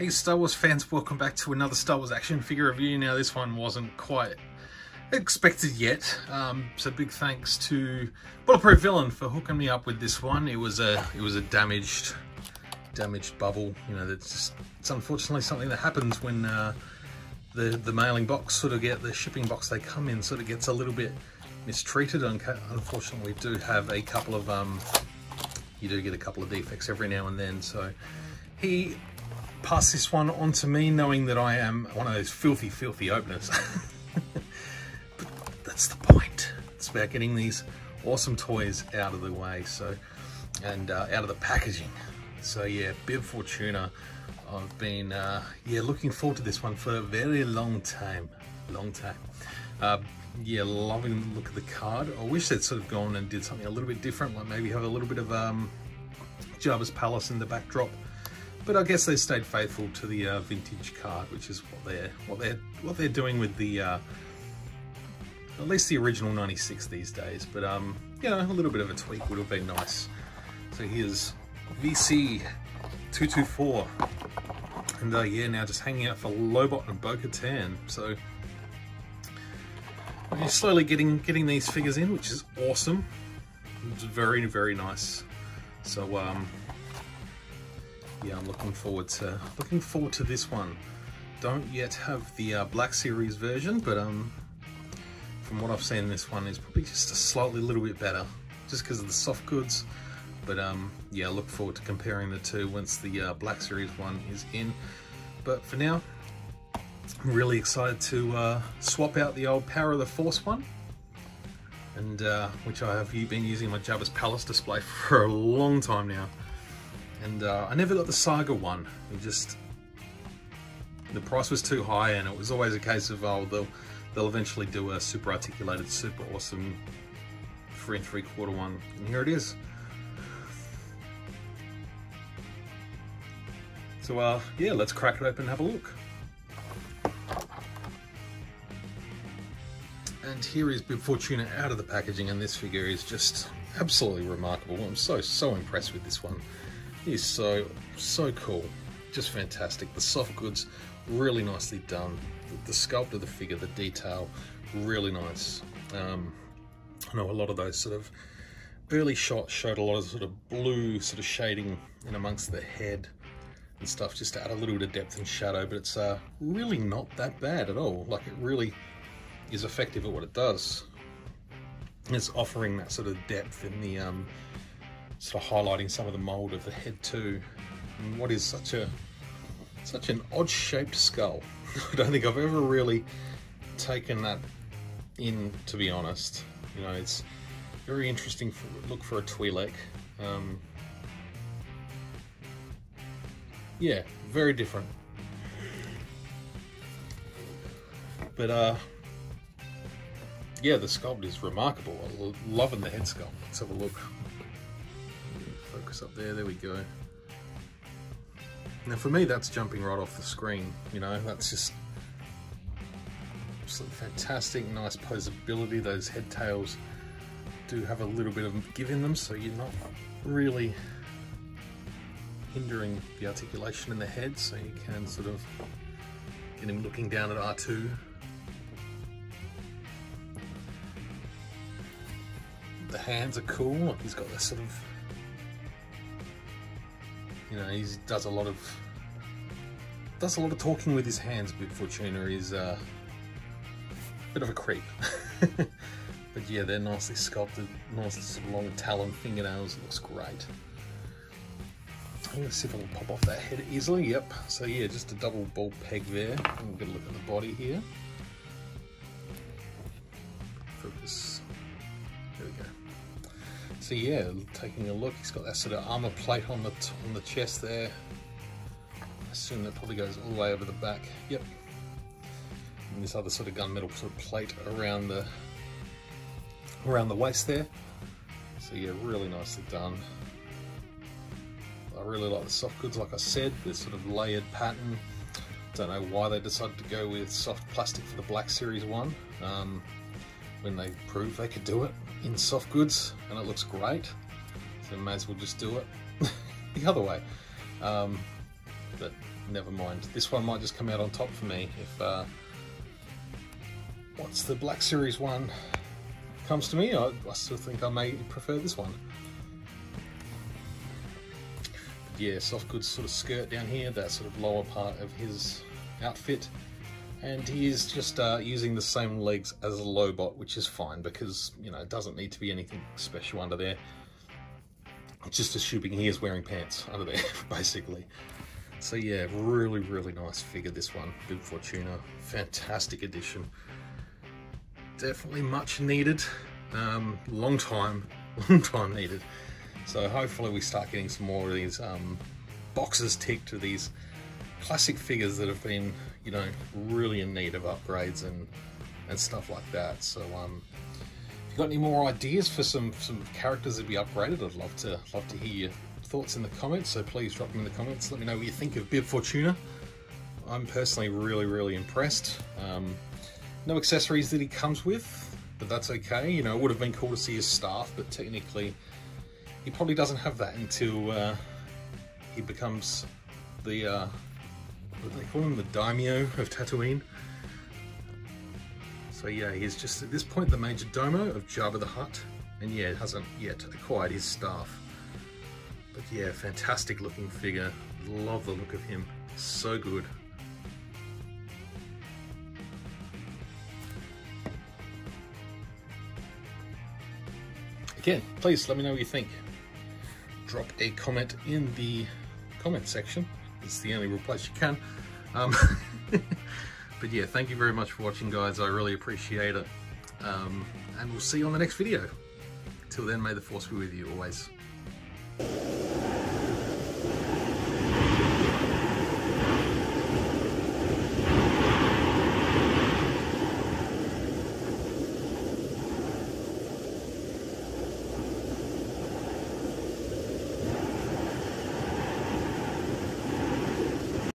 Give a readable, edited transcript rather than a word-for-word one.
Hey Star Wars fans, welcome back to another Star Wars action figure review. Now this one wasn't quite expected yet, so big thanks to Bulletproof Villain for hooking me up with this one. It was a damaged bubble, you know. That's just, it's unfortunately something that happens when the mailing box the shipping box they come in gets a little bit mistreated. Unfortunately, we do have a couple of you do get a couple of defects every now and then, so he pass this one on to me, knowing that I am one of those filthy openers. But that's the point. It's about getting these awesome toys out of the way, and out of the packaging. So yeah, Bib Fortuna. I've been looking forward to this one for a very long time. Yeah, loving the look of the card. I wish they'd gone and did something a little bit different, like maybe have a little bit of Jabba's Palace in the backdrop. But I guess they stayed faithful to the vintage card, which is what they're doing with the at least the original '96 these days. But you know, a little bit of a tweak would have been nice. So here's VC 224, and yeah, now just hanging out for Lobot and Bo-Katan. So we're slowly getting these figures in, which is awesome. It's very nice. So yeah, I'm looking forward to this one. Don't yet have the Black Series version, but from what I've seen, this one is probably just a little bit better, just because of the soft goods. But yeah, I look forward to comparing the two once the Black Series one is in. But for now, I'm really excited to swap out the old Power of the Force one, and which I have been using my Jabba's Palace display for a long time now. And I never got the Saga one. It just, the price was too high, and it was always a case of, oh, they'll eventually do a super articulated, super awesome 3¾ one. And here it is. So yeah, let's crack it open and have a look. And here is Bib Fortuna out of the packaging, and this figure is just absolutely remarkable. I'm so impressed with this one. He's so cool, just fantastic. The soft goods, really nicely done. The sculpt of the figure, the detail, really nice. I know a lot of those early shots showed a lot of blue shading in amongst the head and stuff, just to add a little bit of depth and shadow, but it's really not that bad at all. Like, it really is effective at what it does. It's offering that depth in the, highlighting some of the mold of the head too, and what is such an odd shaped skull. I don't think I've ever really taken that in, to be honest. You know, it's very interesting look for a Twi'lek. Yeah, very different. But yeah, the sculpt is remarkable. I'm loving the head sculpt. Let's have a look. Focus up there we go. Now for me, that's jumping right off the screen, you know. That's just fantastic. Nice posability. Those head tails do have a little bit of give in them, so you're not really hindering the articulation in the head, so you can get him looking down at R2. The hands are cool. Like, he's got this you know, he does a lot of talking with his hands. Bib Fortuna is a bit of a creep. But yeah, they're nicely sculpted, nice long talon fingernails. It looks great. I'm gonna see if I can pop off that head easily. Yep. So yeah, just a double ball peg there. We'll get a look at the body here. Focus. There we go. So yeah, taking a look, he's got that armor plate on the chest there. I assume that probably goes all the way over the back. Yep. And this other gunmetal plate around the waist there. So yeah, really nicely done. I really like the soft goods, like I said. This layered pattern. Don't know why they decided to go with soft plastic for the Black Series one. When they proved they could do it in soft goods, and it looks great, so may as well just do it the other way. But never mind. This one might just come out on top for me if what's the Black Series one comes to me. I still think I may prefer this one. But yeah, soft goods sort of skirt down here, that sort of lower part of his outfit, and he is just using the same legs as a Lobot, which is fine because, you know, it doesn't need to be anything special under there. It's just assuming he is wearing pants under there, basically. So yeah, really, really nice figure, this one. Bib Fortuna, fantastic addition. Definitely much needed. Long time needed. So hopefully we start getting some more of these boxes ticked to these classic figures that have been, you know, really in need of upgrades and stuff like that. So if you've got any more ideas for some characters that be upgraded, I'd love to hear your thoughts in the comments, so please drop them in the comments. Let me know what you think of Bib Fortuna. I'm personally really impressed. No accessories that he comes with, but that's okay. You know, it would have been cool to see his staff, but technically he probably doesn't have that until he becomes the what do they call him, the Daimyo of Tatooine. So yeah, he's just at this point the Major Domo of Jabba the Hutt, and yeah, hasn't yet acquired his staff. But yeah, fantastic looking figure. Love the look of him. So good. Again, please let me know what you think. Drop a comment in the comment section. It's the only real place you can. But yeah, thank you very much for watching, guys. I really appreciate it. And we'll see you on the next video. Till then, may the force be with you always.